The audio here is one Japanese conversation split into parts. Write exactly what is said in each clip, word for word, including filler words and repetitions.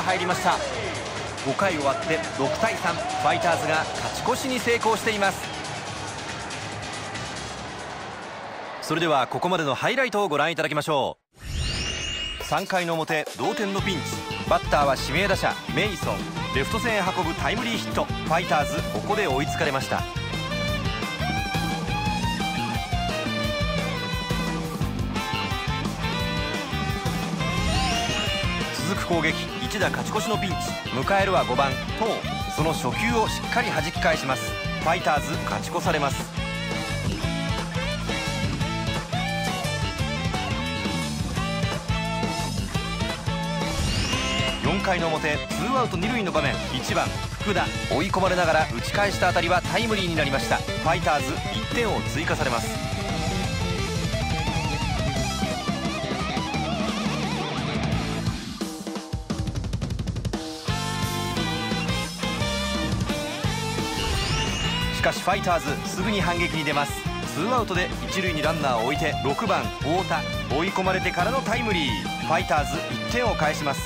が入りました。ごかい終わってろくたいさん、ファイターズが勝ち越しに成功しています。それではここまでのハイライトをご覧いただきましょう。さんかいの表、同点のピンチ。バッターは指名打者メイソン。レフト線へ運ぶタイムリーヒット。ファイターズここで追いつかれました。続く攻撃、一打勝ち越しのピンチ。迎えるはごばんトウ。その初球をしっかり弾き返します。ファイターズ勝ち越されます。よんかいの表、ツーアウトにるいの場面。いちばん福田。追い込まれながら打ち返した当たりはタイムリーになりました。ファイターズいってんを追加されます。しかしファイターズすぐに反撃に出ます。ツーアウトで一塁にランナーを置いてろくばん太田。追い込まれてからのタイムリー。ファイターズいってんを返します。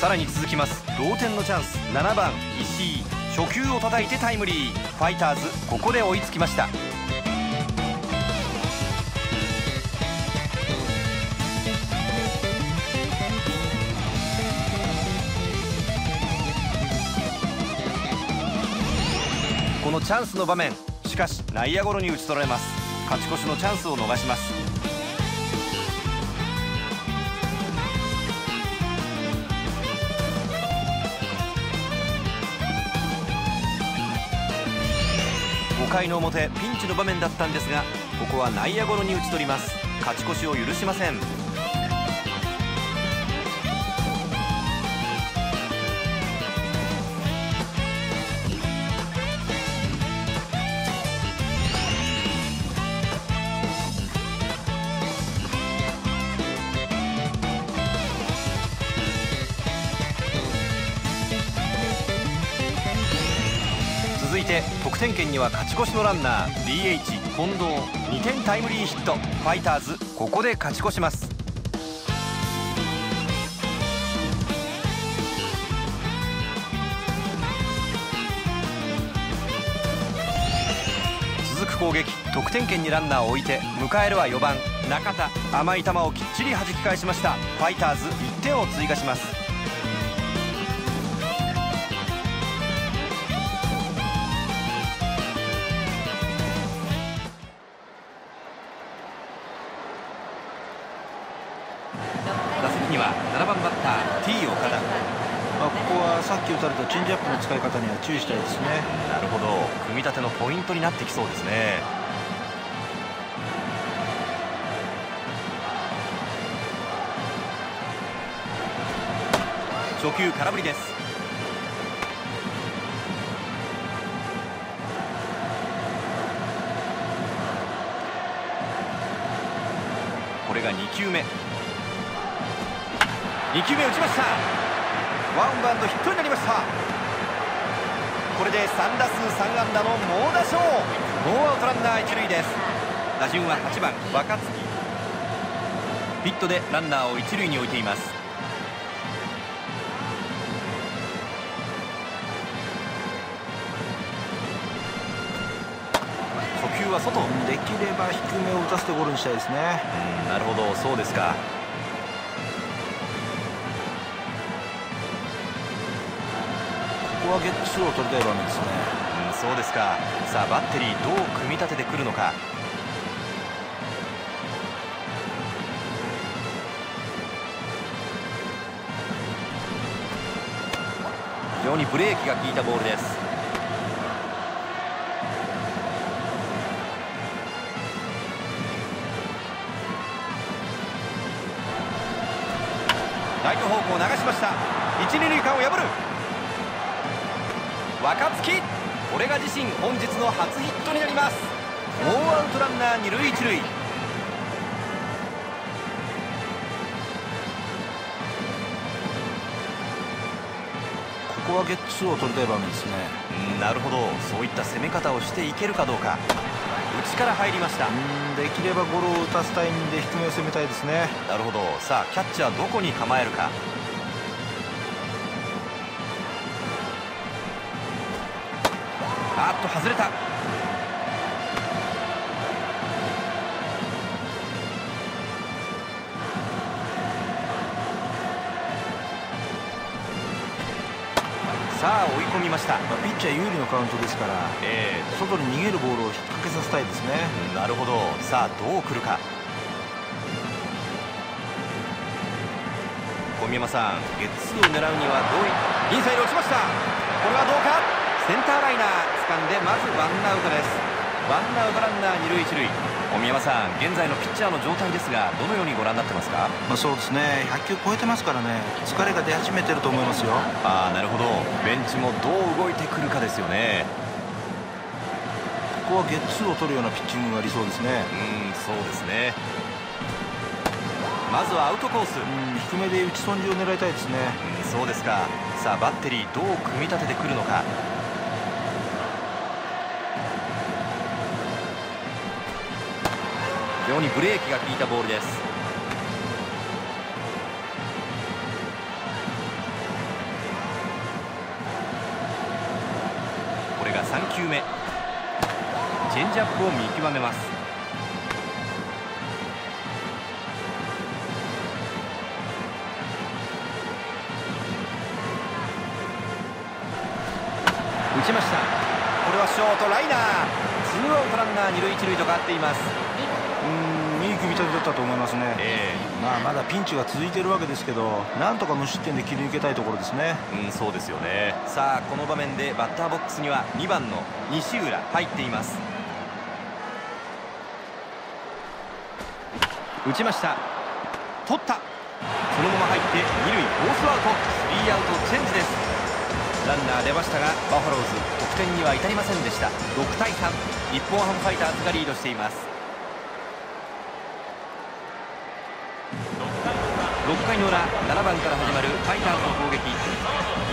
さらに続きます同点のチャンス。ななばん石井。初球を叩いてタイムリー。ファイターズここで追いつきました。このチャンスの場面、しかし内野ゴロに打ち取られます。勝ち越しのチャンスを逃します。ごかいの表、ピンチの場面だったんですが、ここは内野ゴロに打ち取ります。勝ち越しを許しません。続いて得点圏には勝ち越しのランナー ディーエイチ 近藤。にてんタイムリーヒット。ファイターズここで勝ち越します。続く攻撃、得点圏にランナーを置いて迎えるはよんばん中田。甘い球をきっちり弾き返しました。ファイターズいってんを追加します。打席にはななばんバッター T 岡田。まあ、ここはさっき打たれたチェンジアップの使い方には注意したいですね。なるほど、組み立てのポイントになってきそうですね。初球空振りです。これがにきゅうめ。にきゅうめ打ちました。ワンバウンドヒットになりました。これでさんだすうさんあんだの猛打賞。ノーアウトランナー一塁です。打順ははちばん若月。ヒットでランナーを一塁に置いています。初球は外。できれば低めを打たせてゴロにしたいですね。なるほど、そうですか。ここはゲッツーを取りたい場面ですね。うん、そうですか。さあバッテリーどう組み立ててくるのか。非常にブレーキが効いたボールです。ライト方向流しました。一・二塁間を破る若月。これが自身本日の初ヒットになります。ノーアウトランナー二塁一塁。ここはゲッツーを取りたい場面ですね。うん、なるほど、そういった攻め方をしていけるかどうか。内から入りました。うん、できればゴロを打たせたいんで低めを攻めたいですね。なるほど、さあキャッチャーどこに構えるか。あっと外れた。さあ追い込みました。まあ、ピッチャー有利のカウントですから、えー、外に逃げるボールを引っ掛けさせたいですね。なるほど、さあどう来るか。小宮山さん、ゲッツーを狙うにはどういインサイド落ちました。これはどうか。センターライナー掴んで、まずワンアウトです。ワンアウトランナー二塁一塁。小宮山さん、現在のピッチャーの状態ですが、どのようにご覧になってますか。まあそうですね、ひゃっきゅう超えてますからね、疲れが出始めてると思いますよ。ああ、なるほど、ベンチもどう動いてくるかですよね。ここはゲッツーを取るようなピッチングが理想ですね。うん、そうですね。まずはアウトコース、低めで打ち損じを狙いたいですね。うん、そうですか。さあバッテリーどう組み立ててくるのか。非常にブレーキが効いたボールです。これがさんきゅうめ。チェンジアップを見極めます。打ちました。これはショートライナー。ツーアウトランナー二塁一塁と変わっています。いい組み立てだったと思いますね。えー、まあまだピンチが続いているわけですけど、なんとか無失点で切り抜けたいところですね。うん、そうですよね。さあこの場面でバッターボックスにはにばんの西浦入っています。打ちました。取った。そのまま入って二塁フォースアウト。スリーアウトチェンジです。ランナー出ましたが、バファローズ得点には至りませんでした。ろくたいさん、日本ハムファイターズがリードしています。ろっかいの裏、ななばんから始まるファイターズの攻撃。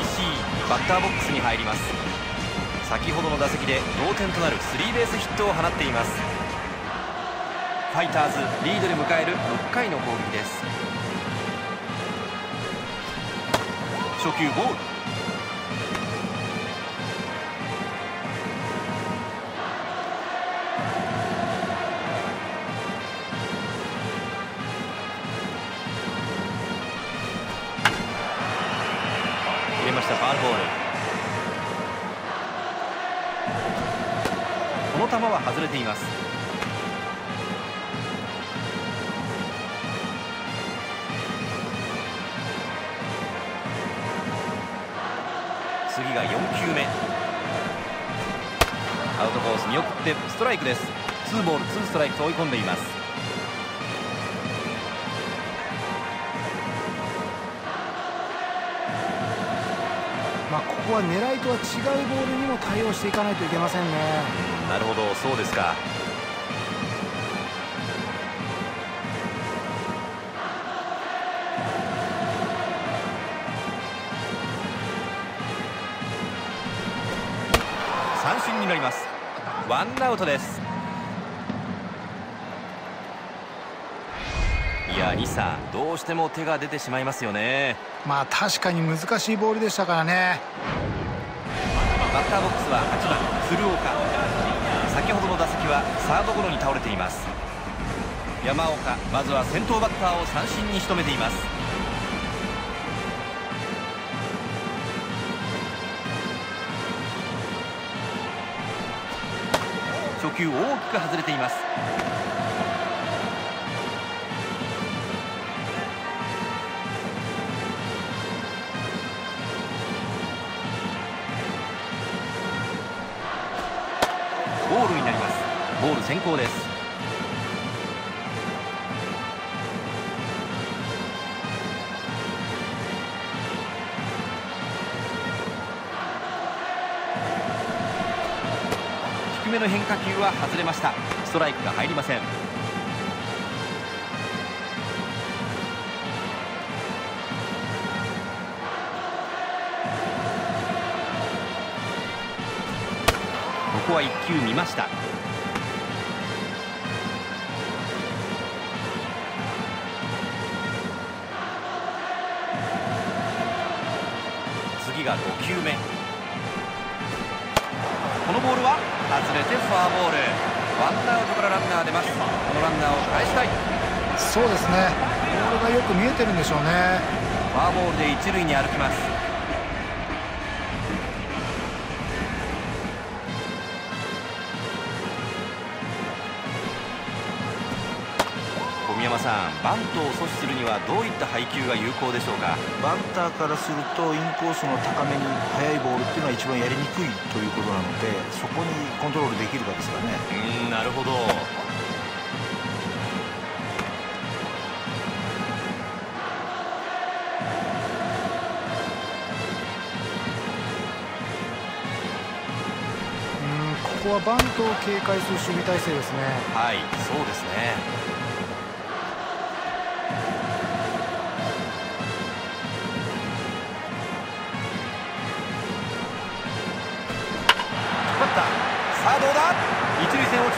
石井バッターボックスに入ります。先ほどの打席で同点となるスリーベースヒットを放っています。ファイターズリードで迎えるろっかいの攻撃です。初球ボール。外れています。次がよんきゅうめ。アウトコース見送ってストライクです。ツーボールツーストライクと追い込んでいます。まあここは狙いとは違うボールにも対応していかないといけませんね。なるほど、そうですか。三振になります。ワンアウトです。いや、西さん、どうしても手が出てしまいますよね。まあ、確かに難しいボールでしたからね。バッターボックスははちばん鶴岡。先ほどの打席はサードゴロに倒れています。山岡、まずは先頭バッターを三振に仕留めています。初球大きく外れています。ボールになります。ボール先行です。低めの変化球は外れました。ストライクが入りません。こは一球見ました。次がごきゅうめ。このボールは外れてフォアボール。ワンアウトからランナー出ます。このランナーを返したい。そうですね。ボールがよく見えてるんでしょうね。フォアボールで一塁に歩きます。バントを阻止するにはどういった配球が有効でしょうか。バンターからするとインコースの高めに速いボールっていうのは一番やりにくいということなので、そこにコントロールできるかですかね。うん、なるほど。うん、ここはバントを警戒する守備体制ですね。はい、そうですね。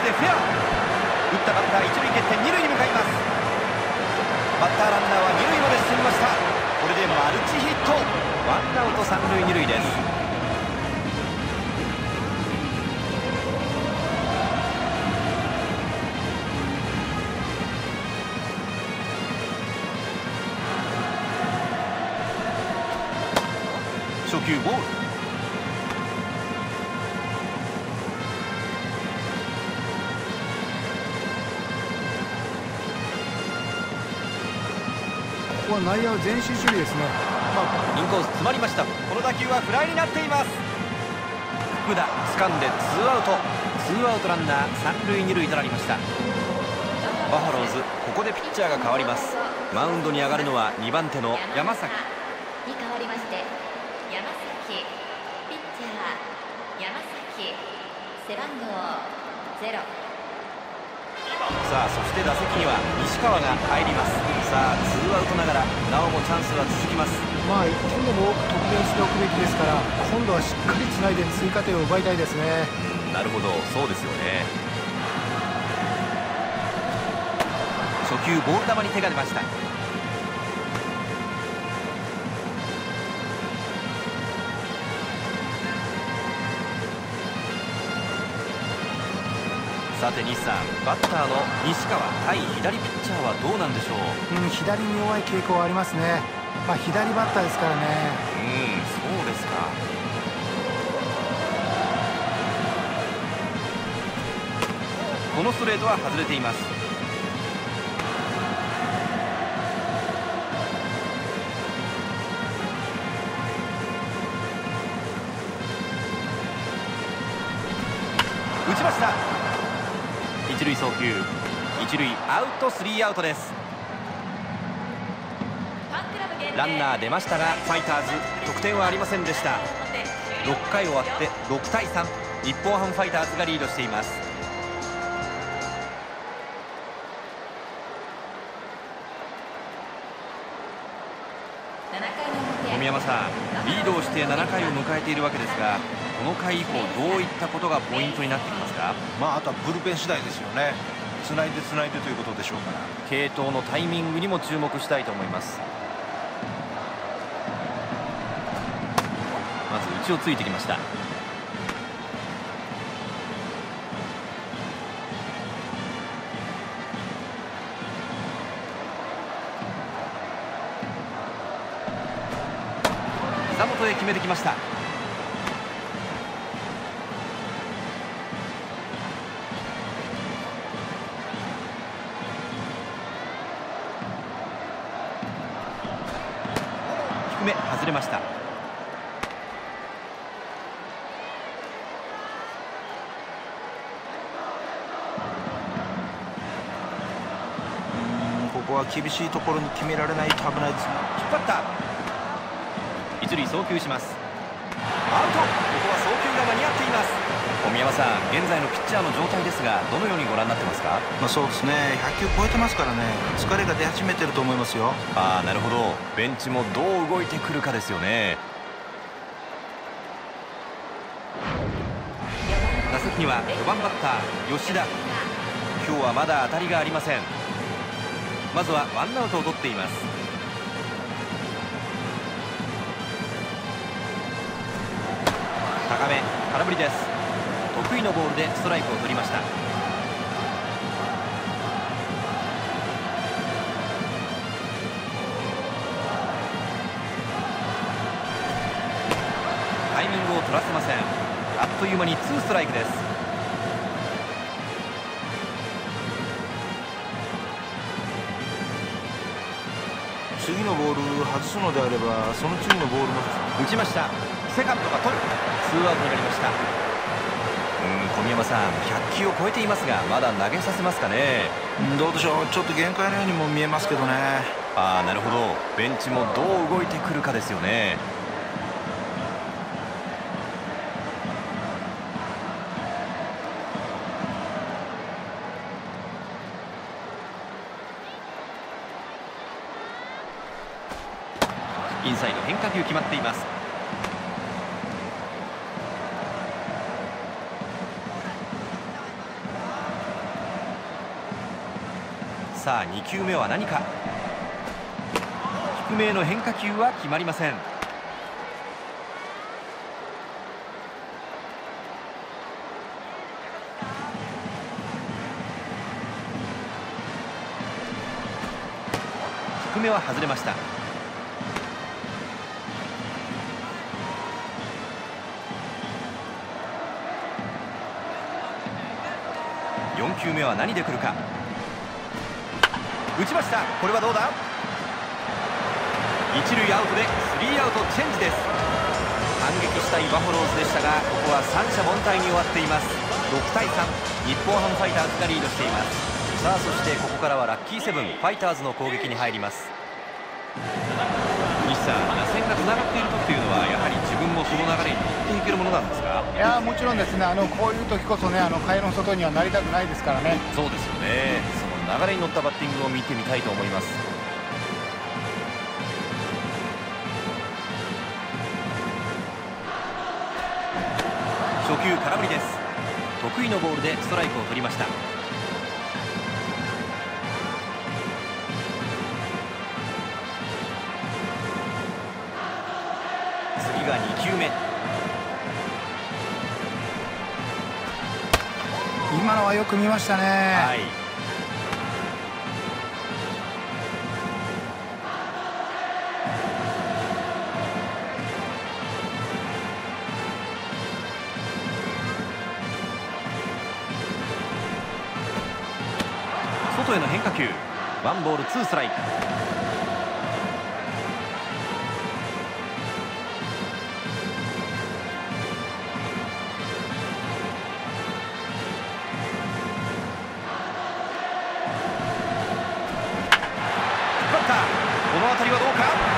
フェア。打ったバッター一塁蹴って二塁に向かいます。バッターランナーは二塁まで進みました。これでマルチヒット。ワンアウト三塁二塁です。初球ボール。ここは内野は前進守備ですね。まあ、インコース詰まりました。この打球はフライになっています。福田掴んでツーアウト。ツーアウトランナー三塁二塁となりました。バファローズ、ここでピッチャーが変わります。マウンドに上がるのはにばん手の山崎。に代わりまして山崎、ピッチャー山崎、背番号ゼロ。さあ、そして打席には西川が入ります。さあ、ツーアウトながらなおもチャンスは続きます。まあいってんでも多く得点しておくべきですから、今度はしっかりつないで追加点を奪いたいですね。うん、なるほど、そうですよね。初球ボール球に手が出ました。さて西さん、バッターの西川対左ピッチャーはどうなんでしょう。うん、左に弱い傾向はありますね。まあ、左バッターですからね。うん、そうですか。このストレートは外れています。打ちました。一塁送球、一塁アウト、スリーアウトです。ランナー出ましたがファイターズ得点はありませんでした。ろっかい終わってろくたいさん、日本ハムファイターズがリードしています。小宮山さん、リードをしてななかいを迎えているわけですが、この回以降どういったことがポイントになってきますか。まあ、あとはブルペン次第ですよね。つないでつないでということでしょうから、継投のタイミングにも注目したいと思います。まず内をついてきました。膝元へ決めてきました。外れました。ここは厳しいところに決められないと危ないです。引っ張った。一塁送球します。アウト。ここは送球が間に合っています。小宮山さん、現在のピッチャーの状態ですが、どのようにご覧になってますか。まあ、そうですね。ひゃっきゅう超えてますからね。疲れが出始めてると思いますよ。ああ、なるほど。ベンチもどう動いてくるかですよね。打席にはよばんバッター吉田。今日はまだ当たりがありません。まずはワンアウトを取っています。高め空振りです。得意のボールでストライクを取りました。タイミングを取らせません。あっという間にツーストライクです。次のボール外すのであれば、その次のボールも打ちました。セカンドが取る。ツーアウトになりました。うん、小宮山さん、ひゃっきゅうを超えていますが、まだ投げさせますかね。どうでしょう、ちょっと限界のようにも見えますけどね。ああ、なるほど。ベンチもどう動いてくるかですよね。インサイド変化球決まっています。さあにきゅうめは何か。低めへの変化球は決まりません。低めは外れました。よんきゅうめは何で来るか。打ちました。これはどうだ。一塁アウトでスリーアウトチェンジです。反撃したいバファローズでしたが、ここは三者凡退に終わっています。ろくたいさん、日本ハムファイターズがリードしています。さあ、そしてここからはラッキーセブン、ファイターズの攻撃に入ります。西さん、打線がつながっているときというのは、やはり自分もその流れに乗っていけるものなんですか。いや、もちろんですね。あのこういう時こそね、あの回の外にはなりたくないですからね。そうですよね。流れに乗ったバッティングを見てみたいと思います。初球空振りです。得意のボールでストライクを取りました。次がにきゅうめ。今のはよく見ましたね。はい、外への変化球。ワンボールツーストライク。バッター、この辺りはどうか。